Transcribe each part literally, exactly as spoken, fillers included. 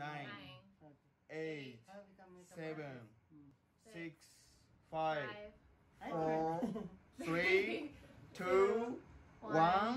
nine, eight, seven, six, five, four, three, two, one. Hi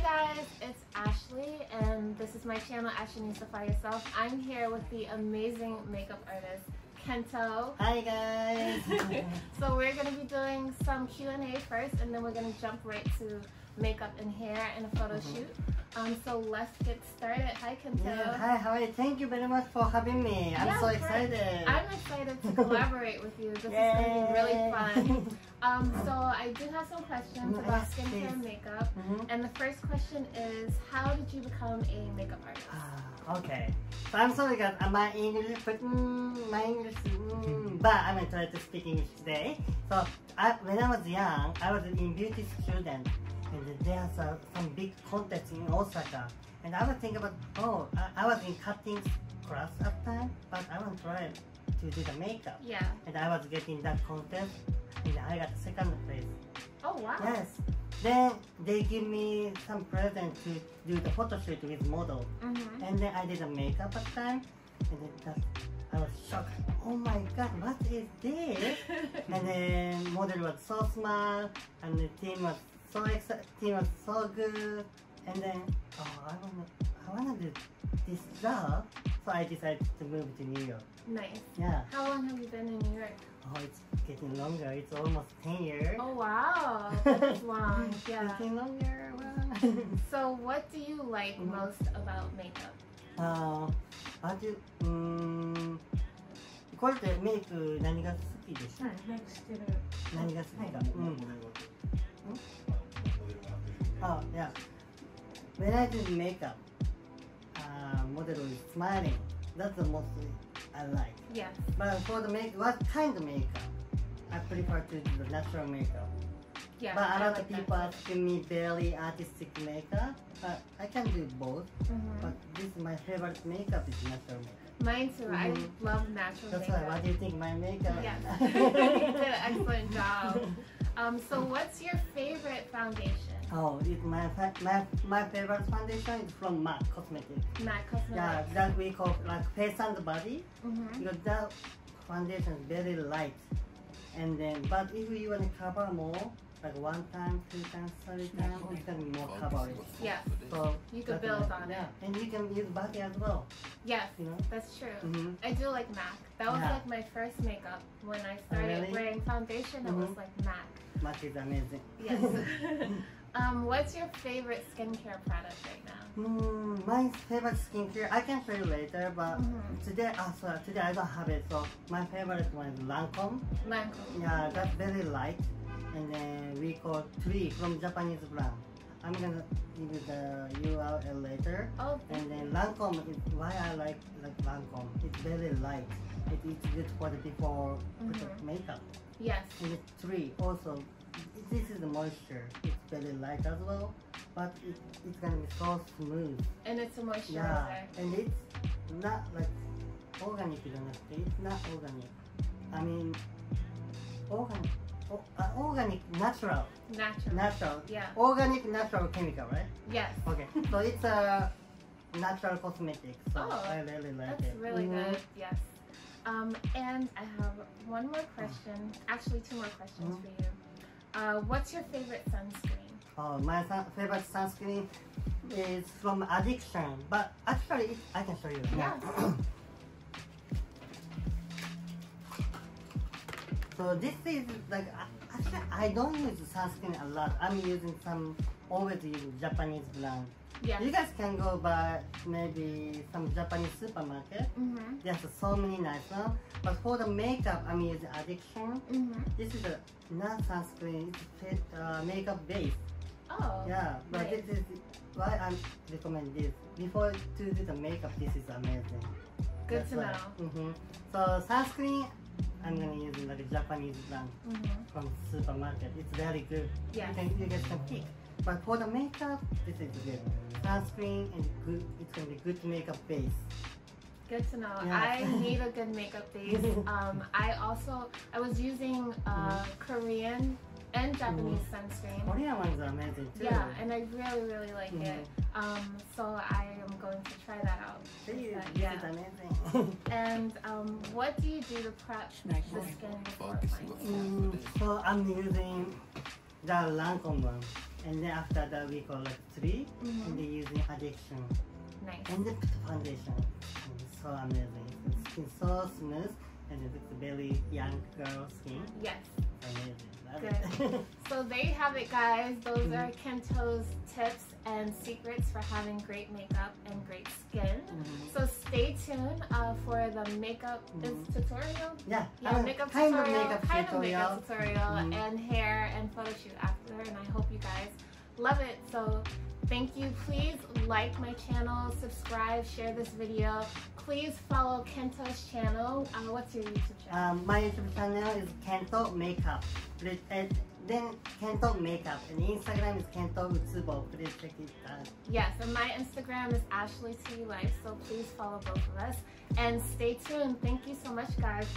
guys, it's Ashley and this is my channel, Ashionistafy Yourself. I'm here with the amazing makeup artist, Kento. Hi guys. So we're going to be doing some Q and A first and then we're going to jump right to makeup and hair and a photo mm-hmm. shoot. Um, so let's get started. Hi Kento. Yeah, hi, how are you? Thank you very much for having me. I'm yeah, so excited. I'm excited to collaborate with you. This Yay. Is going to be really fun. Um, so I do have some questions mm-hmm. about skincare and makeup. Mm-hmm. And the first question is, how did you become a makeup artist? Uh, okay. So I'm sorry guys, my English, but mm, my English, mm, but I'm going to try to speak English today. So I, when I was young, I was in beauty student. And there's uh, some big contest in Osaka, and I was thinking about, oh, I, I was in cutting class at time, but I was trying to do the makeup. Yeah. And I was getting that contest, and I got second place. Oh wow. Yes. Then they give me some present to do the photo shoot with model, mm-hmm. and then I did the makeup at time, and then just, I was shocked. Oh my god, what is this? And then model was so smart, and the team was. So excited, it was so good, and then oh, I wanna, I wanna do this job, so I decided to move to New York. Nice. Yeah. How long have you been in New York? Oh, it's getting longer. It's almost ten years. Oh wow, that's long. Yeah. Getting longer. Wow. So, what do you like mm-hmm. most about makeup? Uh, I do. Um, これってメイク何が好きですか？はい、メイクしてる。何が好きか。うん。うん。 Oh yeah. When I do makeup, uh, model is smiling. That's the most I like. Yeah. But for the make, what kind of makeup? I prefer to do the natural makeup. Yeah. But a lot like of people asking me barely artistic makeup. But I can do both. Mm-hmm. But this my favorite makeup is natural makeup. Mine too. Mm-hmm. I love natural That's makeup. That's why. What do you think my makeup? Yeah. You did an excellent job. Um. So what's your favorite foundation? Oh, it's my, my my favorite foundation is from MAC Cosmetics. MAC Cosmetics. Yeah, that we call like face and body. Mm-hmm. Because that foundation is very light, and then but if you want to cover more, like one time, two times, three times, you can more cover it. Yeah. So you can build on yeah. it. And you can use body as well. Yes, you know? That's true. Mm-hmm. I do like MAC. That was yeah. like my first makeup when I started oh, really? Wearing foundation. Mm-hmm. It was like MAC. MAC is amazing. Yes. Um, what's your favorite skincare product right now? Mm, my favorite skincare, I can show you later, but mm-hmm. today, uh, so today I don't have it, so my favorite one is Lancome. Lancome. Yeah, that's very light, and then we call three from Japanese brand. I'm gonna give you the U R L later. Oh, and then Lancome is why I like like Lancome. It's very light. It is good for the before mm-hmm. makeup. Yes. And it's three also. This is the moisture. It's very light as well, but it, it's gonna be so smooth. And it's a moisturizer. Yeah, and it's not like organic. It's not organic. I mean, organic, o uh, organic, natural. Natural. Natural. Yeah. Organic, natural chemical, right? Yes. Okay. So it's a natural cosmetic. So oh, I really like that's it. That's really mm-hmm. good. Yes. Um, and I have one more question. Actually, two more questions mm-hmm. for you. Uh, what's your favorite sunscreen? Oh, my sun favorite sunscreen is from Addiction, but actually it, I can show you. Yeah. So this is like actually I don't use sunscreen a lot. I'm using some always using Japanese brand. Yeah. You guys can go buy maybe some Japanese supermarket. Mm-hmm. There's so many nice ones. But for the makeup, I'm using Addiction. Mm-hmm. This is a not sunscreen, it's uh, makeup base. Oh. Yeah, but right. This is why I recommend this. Before to do the makeup, this is amazing. Good That's to why. Know. Mm-hmm. So sunscreen, I'm gonna use like a Japanese brand mm-hmm. from supermarket. It's very good. Yeah. You can you guys can pick. But for the makeup, this is good. Sunscreen and good, it's gonna be good makeup base. Good to know. Yeah. I need a good makeup base. Um, I also I was using uh, mm-hmm. Korean and Japanese mm. sunscreen. Korean ones are amazing too. Yeah, and I really, really like mm. it. Um, so I am going to try that out. Please, but, yeah. It's amazing. And um, what do you do to prep like the skin before mm, So I'm using the Lancome one, and then after that we call it three, mm -hmm. and then using Addiction. Nice. And the foundation. It's so amazing. It's skin so smooth, and it looks very young girl skin. Yes. Good. So there you have it, guys. Those are Kento's tips and secrets for having great makeup and great skin. Mm-hmm. So stay tuned uh, for the makeup mm-hmm. tutorial. Yeah, yeah, makeup kind tutorial, of makeup kind tutorial. of makeup tutorial, mm-hmm. and hair and photo shoot after. And I hope you guys love it. So thank you. Please like my channel, subscribe, share this video. Please follow Kento's channel. Uh, what's your YouTube channel? Um, my YouTube channel is Kento Makeup. Please, and then Kento Makeup, and Instagram is Kento Utsubo. Please check it out. Yes, and my Instagram is Ashley T Life. So please follow both of us and stay tuned. Thank you so much, guys.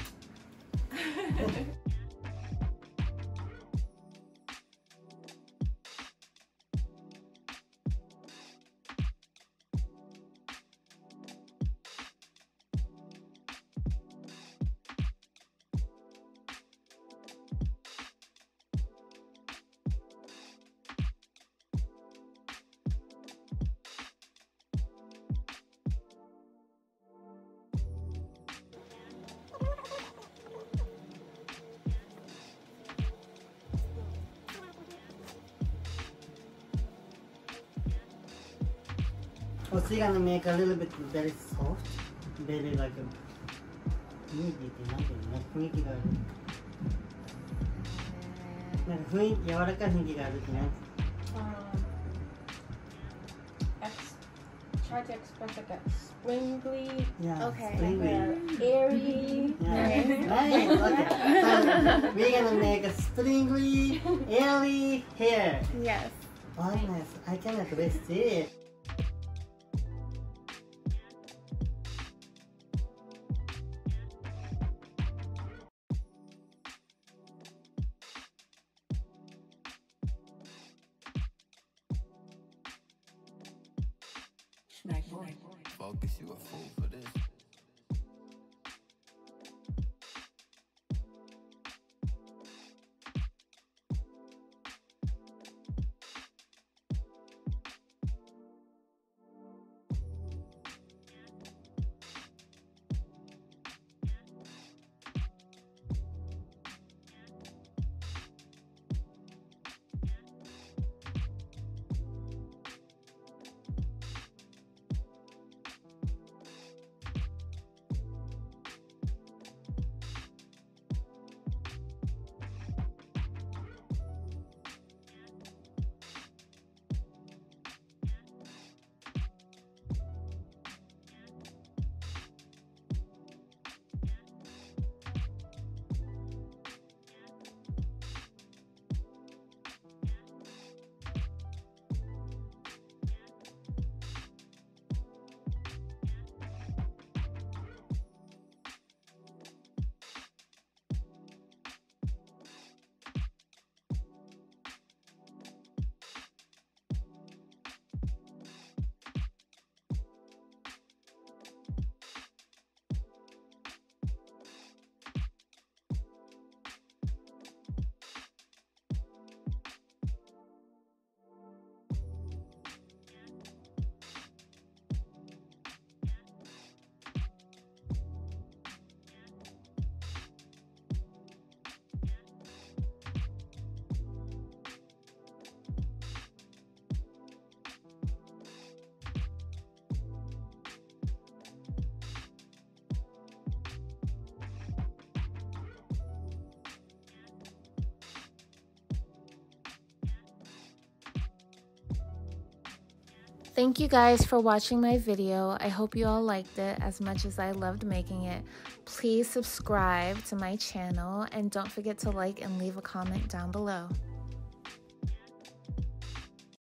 Also, you're gonna make a little bit very soft, very like a meaty, nothing, like meaty. Like meaty, meaty, try to express like a springly, yeah, okay, springly. Like airy. Yeah. Okay. Right, okay. So we're gonna make a springly, airy hair. Yes. Oh, nice. I cannot waste it. Snack boy. Focus, you a fool for this. Thank you guys for watching my video. I hope you all liked it as much as I loved making it. Please subscribe to my channel and don't forget to like and leave a comment down below.